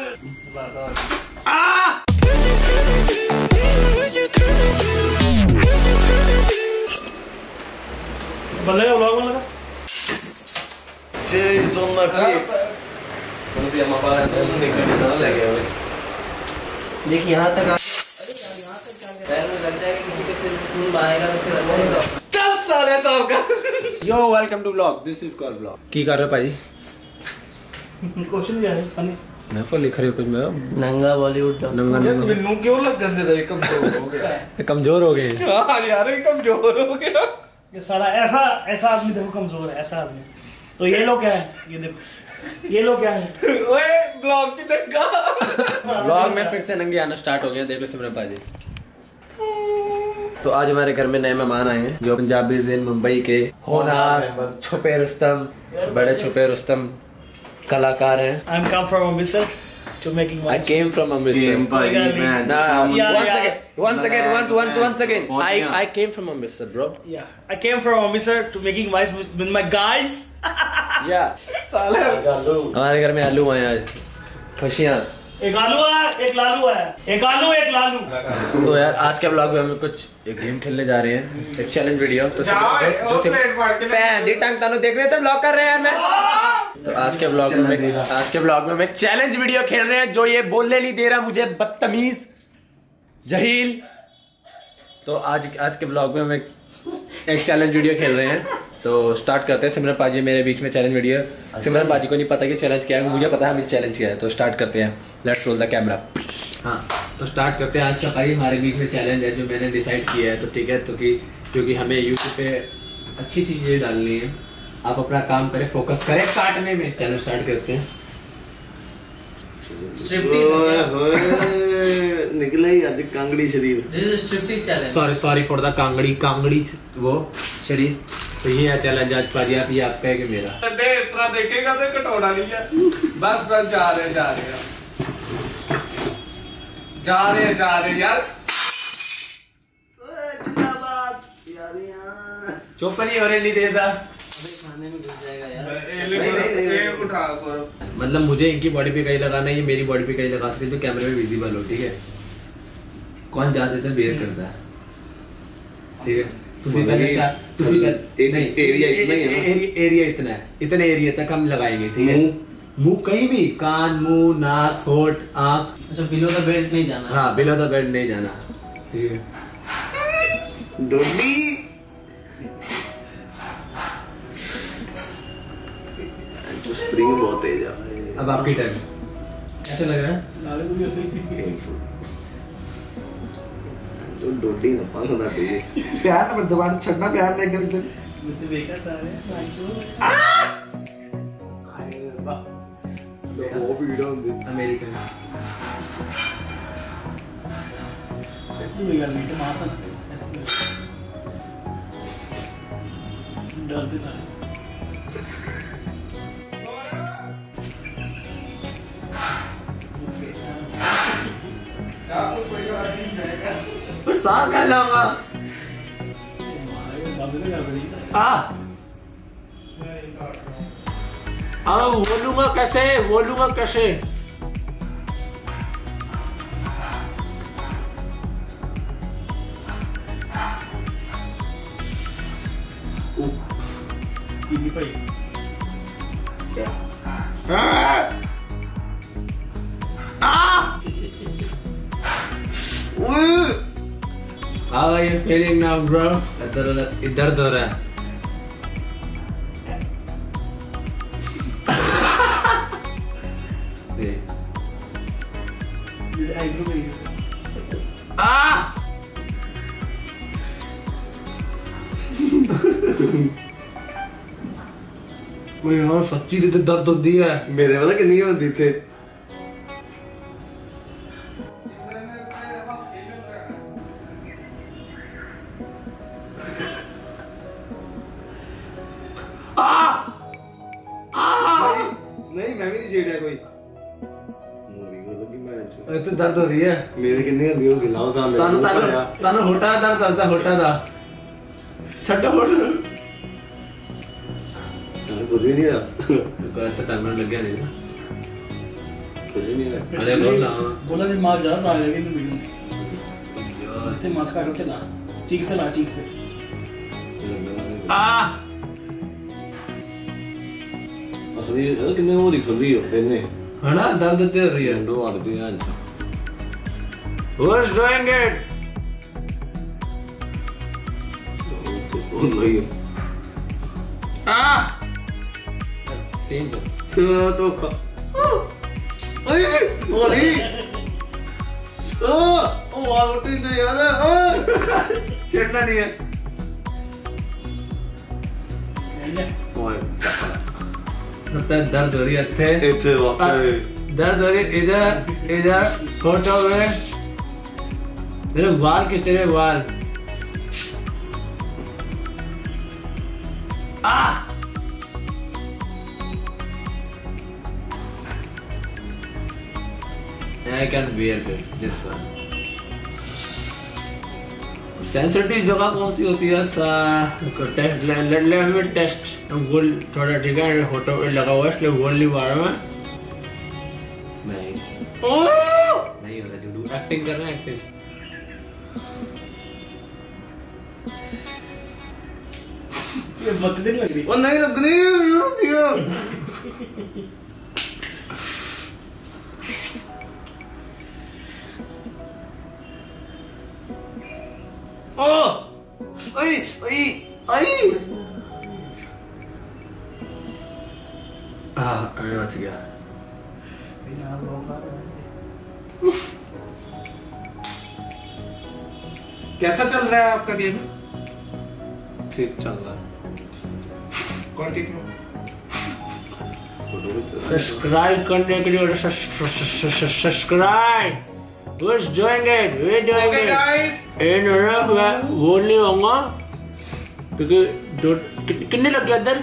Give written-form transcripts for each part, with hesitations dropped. Ah! Jays on my feet. देख यहाँ तक पैर में लग जाएगा किसी के फिर खून बहेगा तो फिर अच्छा होगा। चल साले साहब का। Yo welcome to vlog. This is called vlog. की कर रहे हो पाजी? क्वेश्चन क्या है? फनी। मैं को लिख रही हूँ कुछ मैं। नंगा बॉलीवुड। नंगा नंगा। नू क्यों लग जाते थे? कमजोर हो गया। कमजोर हो गए। हाँ यार कमजोर हो गया। ये साला ऐसा ऐसा आदमी देखो कमजोर है ऐसा आदमी। तो ये लोग क्या है? ये देखो। ये लोग क्या है? ओए ब्लॉग की दंगा। ब्लॉग में फिर से नंगे आना स्टार्ट हो गया, देख लो सिमरन पाजी। तो आज हमारे घर में नए मेहमान आए हैं जो पंजाबी ज़ैन मुंबई के होनहार छुपे रुस्तम बड़े छुपे रुस्तम कलाकार हैं। I am come from Amritsar to making I came from Amritsar. Once again. I came from Amritsar, bro. Yeah. I came from Amritsar to making wise with my guys. Yeah. साले हमारे घर में आलू आए आज खुशियाँ एक आलू है। तो यार आज के ब्लॉग में हम कुछ एक गेम खेलने जा रहे हैं, एक चैलेंज वीडियो। तो देख रहे थे ब्लॉग कर रहे हैं यार मैं। तो आज के ब्लॉग में हम एक चैलेंज वीडियो खेल रहे हैं जो ये बोलने नहीं दे रहा मुझे बदतमीज जहील। तो आज के ब्लॉग में हम एक चैलेंज वीडियो खेल रहे हैं। तो स्टार्ट करते हैं। सिमरन पाजी मेरे बीच में चैलेंज वीडियो। सिमरन पाजी को नहीं पता कि चैलेंज क्या है, मुझे पता है हमें चैलेंज क्या है। तो स्टार्ट करते हैं। Let's roll the camera. हाँ तो स्टार्ट करते हैं। आज का भाई हमारे बीच में चैलेंज है जो मैंने डिसाइड किया है। तो ठीक है, तो क्योंकि हमें यूट्यूब पे अच्छी चीज़ें डालनी है। आप अपना काम करें, फोकस करें काटने में। चैनल स्टार्ट करते हैं। निकला ही आज कांगड़ी शरीर। सॉरी फॉर द कांगड़ी वो शरीर। तो ये है चैलेंज आज पाजी, आप ये आपका है कि मेरा? इतना देखेगा तो कटोरा नहीं है। बस जा रहे यार। जिंदाबाद यार। यहाँ चुप नहीं हो रहे, नहीं देता खाने में घुस जाएगा यार। उठा मतलब मुझे इनकी बॉडी पे कहीं लगाना है, ये मेरी बॉडी पे कहीं लगा सकते तो कैमरे में विजिबल हो। ठीक है, कौन जा देता बेयर करता है। ठीक है, एरिया इतना है, इतने एरिया तक हम लगाएंगे। ठीक है, मुंह कहीं भी, कान, मुंह, नाक, होठ, आँख। अच्छा, बिलो द बेल्ट नहीं जाना। हाँ, बिलो द बेल्ट नहीं जाना। ठीक है, डोडी स्प्रिंग बहुत तेज है। अब आपकी टाइम। कैसे लग रहा है? तो डोडी ना पागल ना दे प्यार पर दोबारा छड़ना प्यार में करके मुझे बेकार सारे आए बा तो वो वीडियो अमेरिकन ऐसे लगा नहीं तो मार सकते डर देना। क्या कोई गाड़ी जाएगा साथ का लावा बोलूंगा कैसे। How are you feeling now, bro? दर्द हो रहा है। यार सच्ची तो दर्द होती है मेरे वाला कि नहीं होती थे। तो दर्द हो रही है मेरे किन्ने का दियो गिलाओ सामने। तानो होटा दर्द करता होटा दा छड्डो होट तानो कुछ भी नहीं है। तो टाइम लग गया नहीं ना। बोला दे मास्क ज़्यादा आ जाएगी ना बिल्कुल। इतने मास्क काट के ला, चीक से ला, चीक से। आ। असली तो कितने वो दिखती हो देने। है ना दर्द तेरे रियल दो आर दो यार। Who's doing it? Ah! Same. Toka. Hey! Oli! Oh! Oh! Out in the yada! Oh! Chetna nahi hai. Boy. Sata dard ho rahi hai. Itte waqai. Dard ho rahi hai. Idhar photo mein. तेरे वार के तेरे वार आ I can wear this one sensitive जगह कौन सी होती है सा test ले हमें टेस्ट गोल थोड़ा ठीक है होटो पे लगा हुआ है इसलिए गोल नहीं वार में नहीं नहीं होता जुड़ू एक्टिंग करना एक्टिंग ये बात नहीं लग रही। वो नहीं लग रही यूँ दिया। ओ, आई, आई, आई। आ, अरे बच गया। कैसा चल रहा है आपका गेम? ठीक चल रहा है। सब्सक्राइब करने के लिए और सब्सक्राइब बस जोएंगे इन रब वो नहीं होगा क्योंकि दो कितने लग गया इधर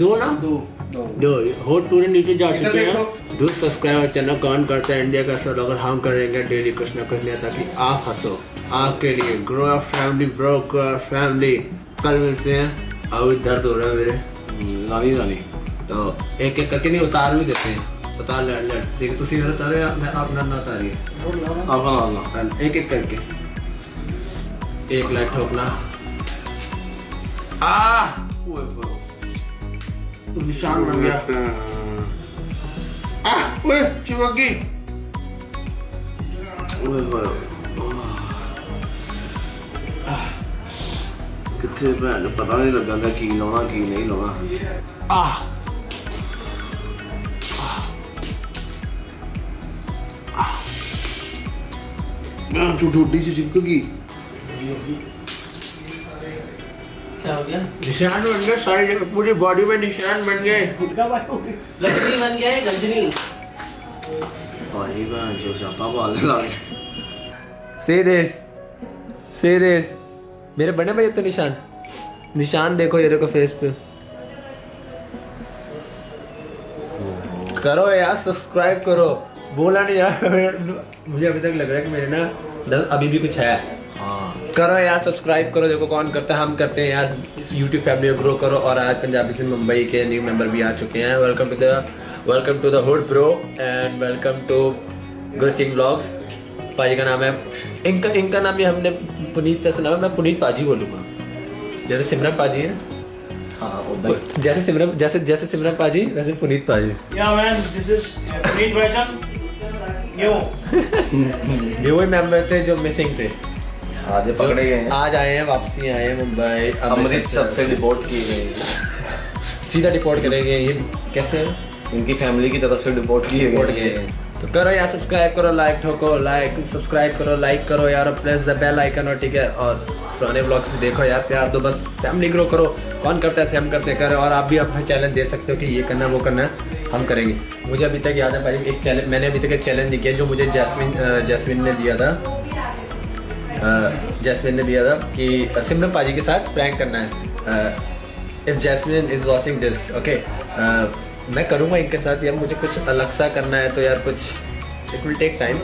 दो ना दो दो हो टूर नीचे जा चुके हैं दो सब्सक्राइबर चैनल कमेंट करते हैं इंडिया का सब अगर हम करेंगे डेली कुछ ना कुछ नहीं ताकि आप हंसो आपके लिए grow up family bro grow up family कल मिलते हैं अभी दर्द हो रहा है मेरे नानी नानी तो एक एक करके नहीं उतार भी देते हैं उतार लड़ लड़ देखो तुसी मेरा उतारे आप ना ना उतारिए आप ना ना एक एक करके एक लाइट ठोकना आ ओए बरो निशान बन गया आ ओए चिपक गई ओए बरो कितने पैन पता नहीं लग रहा था की नहीं लोना आह आह चुटुटी चिपक गई क्या हो गया निशान बन गए सारी जगह पूरी बॉडी में निशान बन गए गुटका भाई हो गई गजनी बन गया है गजनी और ये बात जो सापा वाला लगा से दिस मेरे बने भाई तो निशान निशान देखो ये देखो फेस पे करो यार सब्सक्राइब करो बोला नहीं यार मुझे अभी तक लग रहा है कि मेरे ना दर्द अभी भी कुछ है हाँ करो यार सब्सक्राइब करो देखो कौन करता है हम करते हैं यार इस YouTube फैमिली को ग्रो करो और आज पंजाबी से मुंबई के न्यू मेंबर भी आ चुके हैं welcome to the hood bro and welcome to Guri Singh vlogs पाजी का नाम है इनका नाम भी हमने पुनीत का नाम है मैं पुनीत पाजी बोलूँगा जैसे सिमरन पाजी है हाँ जैसे सिमरन पाजी वैसे पुनीत पाजी या मैन दिस इज पुनीत भाईजान यो ये वही मेंबर थे जो मिसिंग थे आज पकड़े गए आज आए हैं वापसी आए हैं मुंबई अमृतसर से डिपोर्ट किए गए सीधा डिपोर्ट करेंगे ये कैसे इनकी फैमिली की तरफ से डिपोर्ट किए तो करो यार सब्सक्राइब करो लाइक ठोको लाइक सब्सक्राइब करो लाइक करो यार और प्रेस द बेल आइकन और ठीक है और पुराने ब्लॉग्स भी देखो यार प्यार दो बस फैमिली ग्रो करो कौन करता है हम करते करो और आप भी अपना चैलेंज दे सकते हो कि ये करना वो करना हम करेंगे मुझे अभी तक याद है भाई एक चैलेंज मैंने अभी तक एक चैलेंज नहीं किया जो मुझे जैस्मिन ने दिया था कि सिमरन पाजी के साथ प्रैंक करना है if jasmine is watching this okay मैं करूँगा इनके साथ यार मुझे कुछ अलग सा करना है तो यार कुछ इट विल टेक टाइम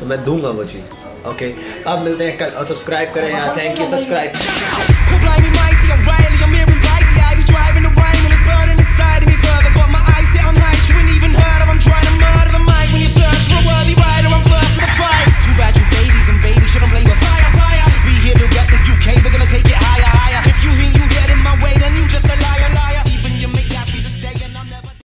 तो मैं दूंगा वो चीज़ ओके अब मिलते हैं कल और सब्सक्राइब करें यार थैंक यू सब्सक्राइब